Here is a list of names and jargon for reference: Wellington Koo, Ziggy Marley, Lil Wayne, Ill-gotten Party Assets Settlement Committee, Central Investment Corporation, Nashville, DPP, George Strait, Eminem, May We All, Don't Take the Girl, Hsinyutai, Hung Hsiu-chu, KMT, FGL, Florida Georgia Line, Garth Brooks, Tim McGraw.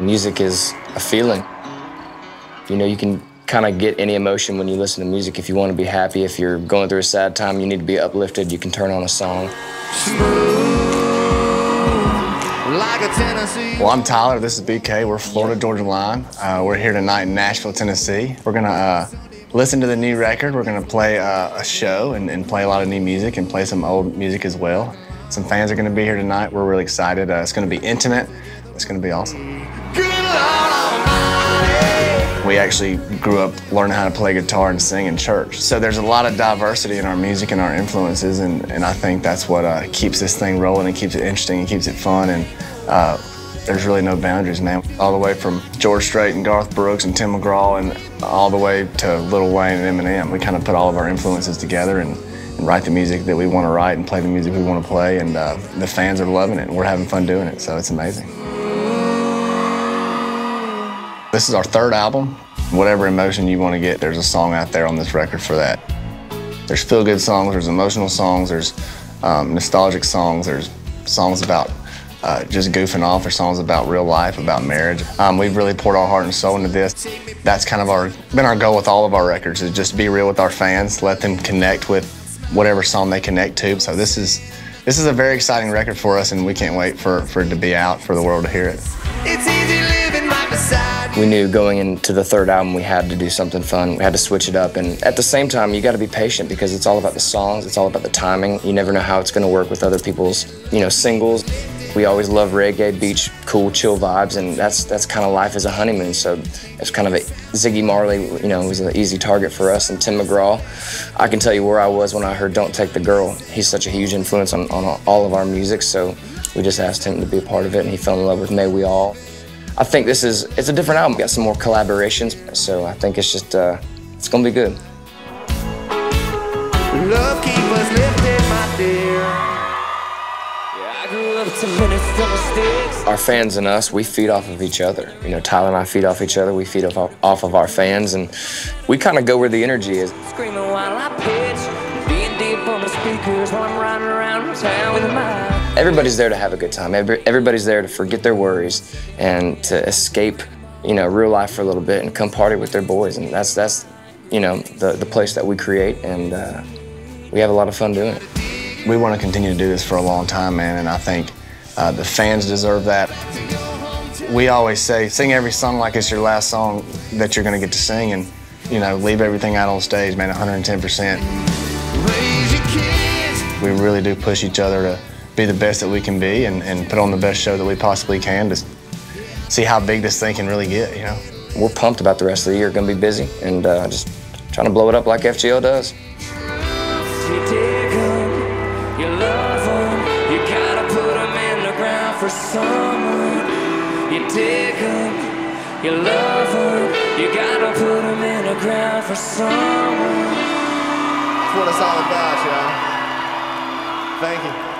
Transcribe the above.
Music is a feeling. You know, you can kind of get any emotion when you listen to music. If you want to be happy, if you're going through a sad time, you need to be uplifted, you can turn on a song. Well, I'm Tyler, this is BK, we're Florida Georgia Line. We're here tonight in Nashville, Tennessee. We're gonna listen to the new record, we're gonna play a show and play a lot of new music and play some old music as well. Some fans are gonna be here tonight, we're really excited. It's gonna be intimate, it's gonna be awesome. We actually grew up learning how to play guitar and sing in church. So there's a lot of diversity in our music and our influences, and I think that's what keeps this thing rolling and keeps it interesting and keeps it fun, and there's really no boundaries, man. All the way from George Strait and Garth Brooks and Tim McGraw and all the way to Lil Wayne and Eminem. We kind of put all of our influences together and write the music that we want to write and play the music we want to play, and the fans are loving it and we're having fun doing it, so it's amazing. This is our third album. Whatever emotion you want to get, there's a song out there on this record for that. There's feel-good songs, there's emotional songs, there's nostalgic songs, there's songs about just goofing off, there's songs about real life, about marriage. We've really poured our heart and soul into this. That's kind of been our goal with all of our records, is just be real with our fans, let them connect with whatever song they connect to. So this is a very exciting record for us, and we can't wait for it to be out, for the world to hear it. It's easy living right beside. We knew going into the third album we had to do something fun, we had to switch it up, and at the same time you got to be patient because it's all about the songs, it's all about the timing. You never know how it's going to work with other people's, you know, singles. We always love reggae, beach, cool, chill vibes, and that's kind of life as a honeymoon, so it's kind of a Ziggy Marley, you know, was an easy target for us, and Tim McGraw. I can tell you where I was when I heard Don't Take the Girl. He's such a huge influence on all of our music, so we just asked him to be a part of it, and he fell in love with May We All. I think it's a different album. We got some more collaborations, so I think it's just, it's gonna be good. Love keep us lifted, my dear. Yeah, I grew up to minutes double sticks. Our fans and us, we feed off of each other. You know, Tyler and I feed off each other, we feed off of our fans, and we kind of go where the energy is. Screaming while I pitch, being deep on the speakers while I'm riding around town with my. Everybody's there to have a good time. Everybody's there to forget their worries and to escape, you know, real life for a little bit and come party with their boys. And that's you know, the place that we create, and we have a lot of fun doing it. We want to continue to do this for a long time, man, and I think the fans deserve that. We always say, sing every song like it's your last song that you're going to get to sing, and, you know, leave everything out on stage, man, 110%. We really do push each other to be the best that we can be and put on the best show that we possibly can to see how big this thing can really get, you know. We're pumped about the rest of the year. Gonna be busy and just trying to blow it up like FGL does. That's what it's all about, y'all. Thank you.